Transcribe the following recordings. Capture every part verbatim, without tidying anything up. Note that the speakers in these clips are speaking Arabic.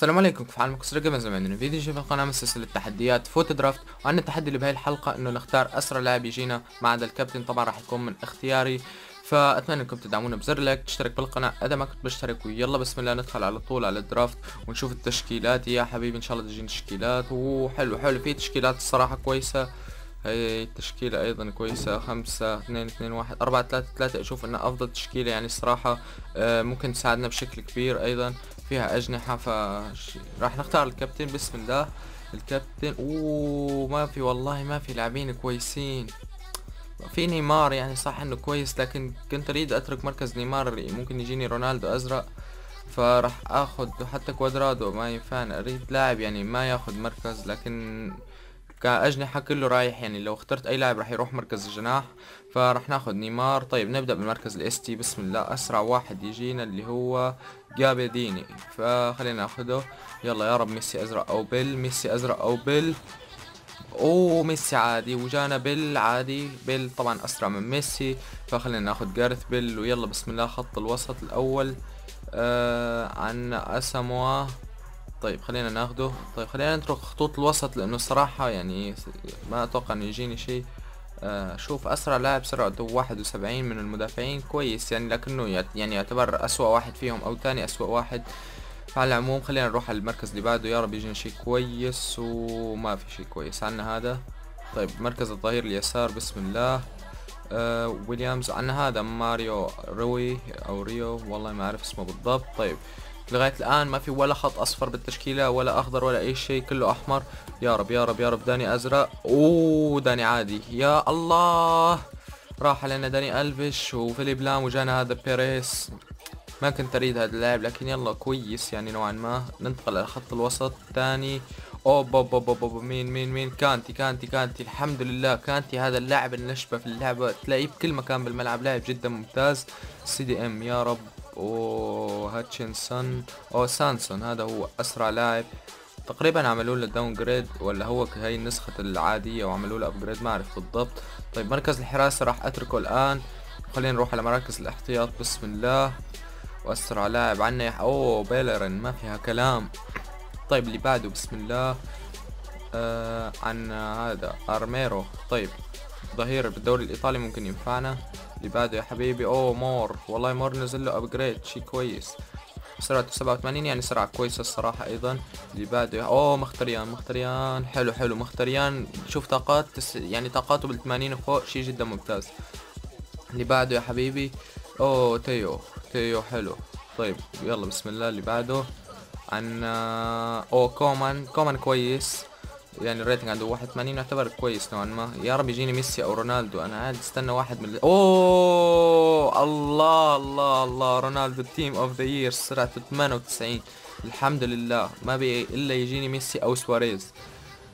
السلام عليكم، في حال مكسر جيمز من فيديو جديد في القناه من سلسله تحديات فوت درافت. وعن التحدي اللي بهاي الحلقه انه نختار اسرع لاعب يجينا ما عدا الكابتن، طبعا راح يكون من اختياري. فاتمنى انكم تدعمونا بزر لايك، تشترك بالقناه اذا ما كنت مشترك، ويلا بسم الله ندخل على طول على الدرافت ونشوف التشكيلات يا حبيبي. ان شاء الله تجينا تشكيلات وحلو حلو، في تشكيلات الصراحه كويسه، هي التشكيلة ايضا كويسة. خمسة اثنين اثنين واحد اربعة ثلاثة ثلاثة، اشوف انها افضل تشكيلة يعني الصراحة، ممكن تساعدنا بشكل كبير. ايضا فيها اجنحة، فراح نختار الكابتن بسم الله. الكابتن اوه ما في، والله ما في لاعبين كويسين. في نيمار يعني صح انه كويس، لكن كنت اريد اترك مركز نيمار، ممكن يجيني رونالدو ازرق، فراح اخذ حتى كوادرادو ما ينفعني، اريد لاعب يعني ما ياخذ مركز، لكن كأجنحة كله رايح يعني، لو اخترت اي لاعب راح يروح مركز الجناح، فراح ناخذ نيمار. طيب نبدأ بالمركز الاس تي بسم الله. اسرع واحد يجينا اللي هو جابي ديني، فخلينا ناخده. يلا يا رب ميسي ازرق او بيل، ميسي ازرق او بيل. اوه ميسي عادي، وجانا بيل عادي، بيل طبعا اسرع من ميسي، فخلينا ناخذ جارث بيل. ويلا بسم الله خط الوسط الاول، آه عنا اساموا. طيب خلينا ناخده. طيب خلينا نترك خطوط الوسط لانه صراحة يعني ما اتوقع انه يجيني شيء. آه شوف اسرع لاعب سرعته واحد وسبعين من المدافعين، كويس يعني، لكنه يعني يعتبر اسوأ واحد فيهم او تاني اسوأ واحد. على العموم خلينا نروح على المركز اللي بعده، يا رب يجينا شيء كويس. وما في شيء كويس عنا هذا. طيب مركز الظهير اليسار بسم الله. آه ويليامز عنا هذا، ماريو روي او ريو، والله ما اعرف اسمه بالضبط. طيب لغاية الآن ما في ولا خط أصفر بالتشكيلة، ولا أخضر ولا أي شيء، كله أحمر. يا رب يا رب يا رب داني أزرق. أوه داني عادي، يا الله راح علينا داني ألفيش وفيليب لام، وجانا هذا بيريز. ما كنت أريد هذا اللاعب، لكن يلا كويس يعني نوعا ما. ننتقل إلى خط الوسط الثاني. أوه بوب بوب بوب بو. مين مين مين كانتي كانتي كانتي، الحمد لله كانتي هذا اللاعب النشبة في اللعبة، تلاقيه بكل مكان بالملعب، لاعب جدا ممتاز. سي دي إم يا رب. اوه هاتشنسون او سانسون هذا هو اسرع لاعب، تقريبا عملوا له داون جريد، ولا هو هي النسخه العاديه وعملوا له ابجريد ما اعرف بالضبط. طيب مركز الحراسه راح اتركه الان، خلينا نروح على مراكز الاحتياط بسم الله. واسرع لاعب عنا اوه بيلرين، ما فيها كلام. طيب اللي بعده بسم الله. آه عنا هذا ارميرو، طيب ظهير بالدوري الايطالي ممكن ينفعنا. اللي بعده يا حبيبي اوه مور، والله مور نزل له ابجريد شي كويس، سرعته سبعة وثمانين يعني سرعة كويسة الصراحة. ايضا اللي بعده اوه مختريان، مختريان حلو حلو، مختريان شوف طاقات تس... يعني طاقاته بالثمانين وفوق، شي جدا ممتاز. اللي بعده يا حبيبي اوه تيو، تيو حلو. طيب يلا بسم الله اللي بعده عنا اوه كومان، كومان كويس يعني الريتنج عنده واحد وثمانين، يعتبر كويس نوعا ما. يا رب يجيني ميسي او رونالدو، انا قاعد استنى واحد من اوه الله الله الله، رونالدو تيم اوف ذا يير، سرعته ثمانية وتسعين الحمد لله. ما بي الا يجيني ميسي او سواريز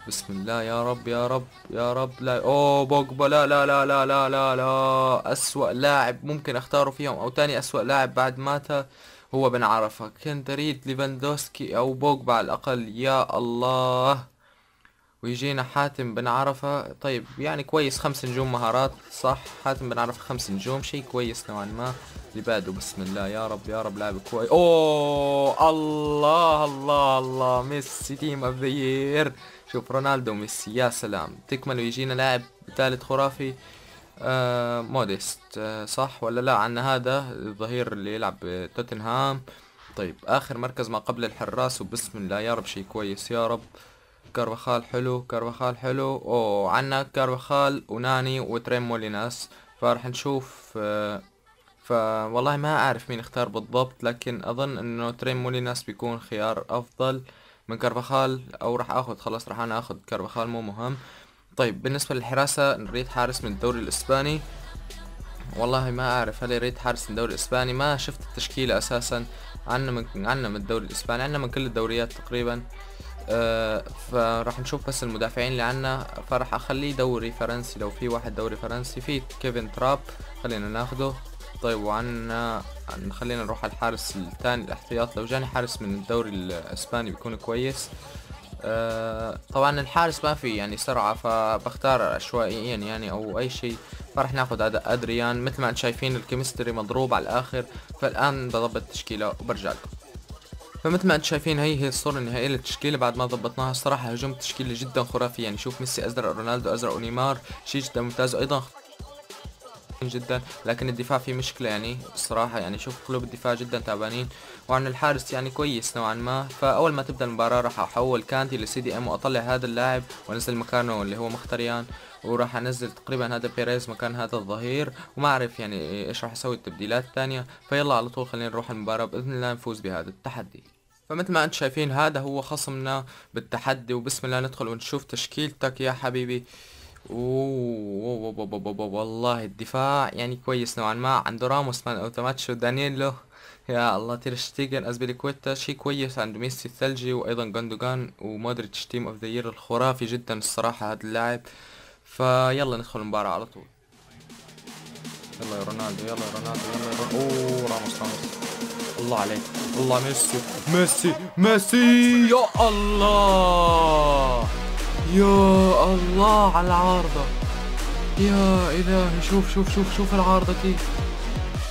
بسم الله. يا رب يا رب يا رب لا اوه بوجبا، لا لا لا لا لا لا لا، اسوأ لاعب ممكن اختاره فيهم او تاني اسوأ لاعب بعد ماتا هو بن عرفة، كنت اريد ليفاندوسكي او بوجبا على الاقل. يا الله ويجينا حاتم بن عرفة، طيب يعني كويس خمس نجوم مهارات صح، حاتم بن عرفة خمس نجوم شيء كويس نوعا ما. اللي بعده بسم الله يا رب يا رب لاعب كويس. اوه الله الله الله، ميسي تيم اوف ذا يير، شوف رونالدو وميسي يا سلام تكمل. ويجينا لاعب ثالث خرافي، آه مودست، آه صح ولا لا؟ عندنا هذا الظهير اللي يلعب بتوتنهام. طيب اخر مركز ما قبل الحراس وبسم الله يا رب شيء كويس يا رب. كارفاخال حلو، كارفاخال حلو، اوه عنا كارفاخال وناني وتريمولي ناس، فراح نشوف. آه فوالله ما اعرف مين اختار بالضبط، لكن اظن انه تريمولي ناس بيكون خيار افضل من كارفاخال، او راح اخذ خلاص راح انا اخذ كارفاخال مو مهم. طيب بالنسبة للحراسة نريد حارس من الدوري الاسباني، والله ما اعرف هل يريد حارس من الدوري الاسباني، ما شفت التشكيلة اساسا. عنا من عنا من الدوري الاسباني، عنا من كل الدوريات تقريبا. أه فراح نشوف بس المدافعين اللي عنا، فراح اخليه دوري فرنسي لو في واحد دوري فرنسي. في كيفن تراب خلينا ناخده. طيب وعنا خلينا نروح على الحارس الثاني الاحتياط، لو جاني حارس من الدوري الاسباني بيكون كويس. أه طبعا الحارس ما في يعني سرعة، فبختار عشوائيا يعني او اي شيء، فراح ناخذ هذا ادريان. مثل ما انتم شايفين الكيمستري مضروب على الاخر، فالان بضبط التشكيلة وبرجع لكم. فمثل ما انتم شايفين هي هي الصورة النهائية للتشكيلة بعد ما ضبطناها. الصراحة هجوم تشكيلة جدا خرافي، يعني شوف ميسي ازرق، رونالدو ازرق، ونيمار شيء جدا ممتاز ايضا جدا. لكن الدفاع فيه مشكلة يعني الصراحة، يعني شوف قلوب الدفاع جدا تعبانين، وعن الحارس يعني كويس نوعا ما. فأول ما تبدأ المباراة راح أحول كانتي لسي دي ام وأطلع هذا اللاعب وأنزل مكانه اللي هو مختريان، وراح أنزل تقريبا هذا بيريز مكان هذا الظهير، وما أعرف يعني إيش راح أسوي التبديلات الثانية. فيلا على طول خلينا نروح المباراة بإذن الله نفوز بهذا التحدي. فمثل ما انتم شايفين هذا هو خصمنا بالتحدي، وبسم الله ندخل ونشوف تشكيلتك يا حبيبي. اوه والله الدفاع يعني كويس نوعا ما، عنده راموس مان اوتوماتشو دانيلو يا الله، تير شتيجن ازبيليكويتا شيء كويس، عنده ميسي الثلجي وايضا جوندوغان ومودريتش تيم اوف ذا يير الخرافي جدا الصراحه هذا اللاعب. فيلا ندخل المباراه على طول. يلا يا رونالدو يلا يا رونالدو يلا يا رونالدو. اوه راموس راموس الله عليك، الله ميسي ميسي ميسي يا الله يا الله على العارضة يا إلهي. شوف شوف شوف شوف العارضة كيف،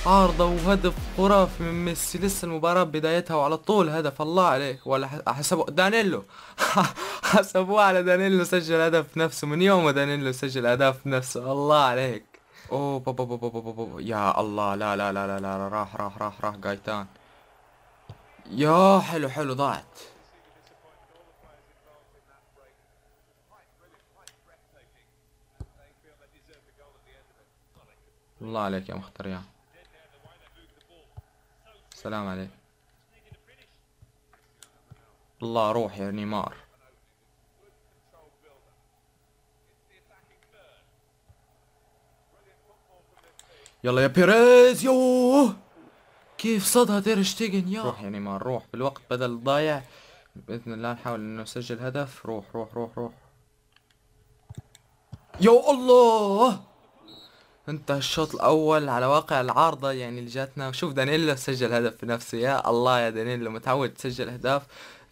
عارضة وهدف خرافي من ميسي، لسه المباراة بدايتها وعلى طول هدف، الله عليك. ولا حسبوا دانيلو حسبوه على دانيلو، سجل هدف نفسه، من يومه دانيلو سجل أهداف نفسه الله عليك. أوه بابا بابا بابا بابا يا الله، لا لا لا لا لا راح راح راح راح قايتان يا حلو حلو ضاعت. الله عليك يا مختريان، سلام عليك. الله روح يا نيمار. يلا يا بيريز، يوه كيف صدها تير شتيجن يا. روح يا نيمار روح بالوقت بدل ضايع، بإذن الله نحاول إنه نسجل هدف. روح روح روح روح يا الله. انتهى الشوط الاول على واقع العارضه يعني اللي جاتنا، وشوف دانيلو سجل هدف بنفسه يا الله يا دانيلو، متعود تسجل اهداف.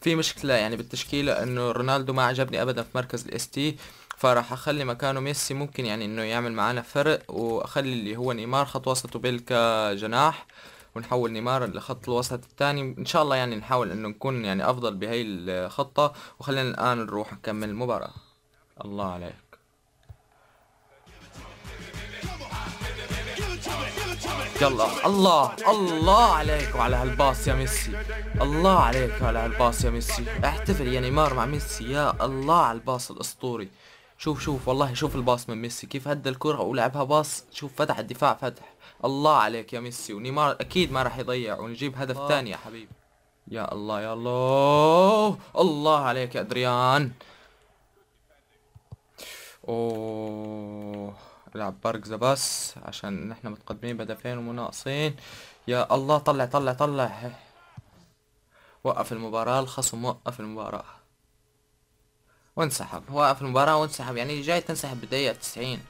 في مشكله يعني بالتشكيله انه رونالدو ما عجبني ابدا في مركز الاس تي، فراح اخلي مكانه ميسي، ممكن يعني انه يعمل معانا فرق، واخلي اللي هو نيمار خط وسط وبيلكا جناح، ونحول نيمار لخط الوسط الثاني. ان شاء الله يعني نحاول انه نكون يعني افضل بهي الخطه. وخلينا الان نروح نكمل المباراه. الله عليك. يلا الله الله عليك وعلى هالباص يا ميسي، الله عليك وعلى هالباص يا ميسي، احتفل يا نيمار مع ميسي يا الله على الباص الاسطوري. شوف شوف والله شوف الباص من ميسي كيف هدى الكرة ولعبها باص، شوف فتح الدفاع فتح. الله عليك يا ميسي، ونيمار اكيد ما راح يضيع، ونجيب هدف ثاني يا حبيبي. يا الله يا الله الله عليك يا ادريان. اوه العب باركزة بس عشان نحن متقدمين بهدفين ومناقصين. يا الله طلع طلع طلع، وقف المباراة الخصم، وقف المباراة وانسحب، وقف المباراة وانسحب، يعني جاي تنسحب بدقيقة تسعين.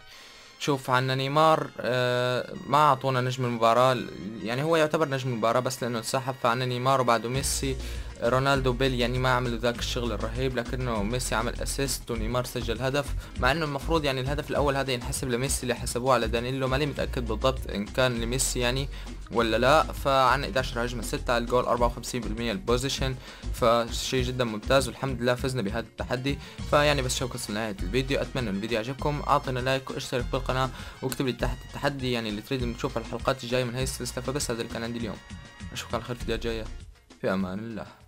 شوف عنا نيمار آه ما اعطونا نجم المباراة، يعني هو يعتبر نجم المباراة بس لانه انسحب. فعنا نيمار وبعده ميسي، رونالدو بيل يعني ما عملوا ذاك الشغل الرهيب، لكنه ميسي عمل اسيست ونيمار سجل هدف، مع انه المفروض يعني الهدف الاول هذا ينحسب لميسي اللي حسبوه على دانيلو، ماني متاكد بالضبط ان كان لميسي يعني ولا لا. فعن احدعش هجمه، ستة على الجول، أربعة وخمسين بالمية البوزيشن، فشيء جدا ممتاز والحمد لله فزنا بهذا التحدي. فيعني بس شو وصلنا لنهايه الفيديو، اتمنى الفيديو عجبكم، اعطينا لايك واشترك بالقناه، واكتب لي تحت التحدي يعني اللي تريد نشوف الحلقات الجايه من هي السلسله. فبس هذا اللي كان عندي اليوم، اشوفكم على خير في الفيديو الجايه، في امان الله.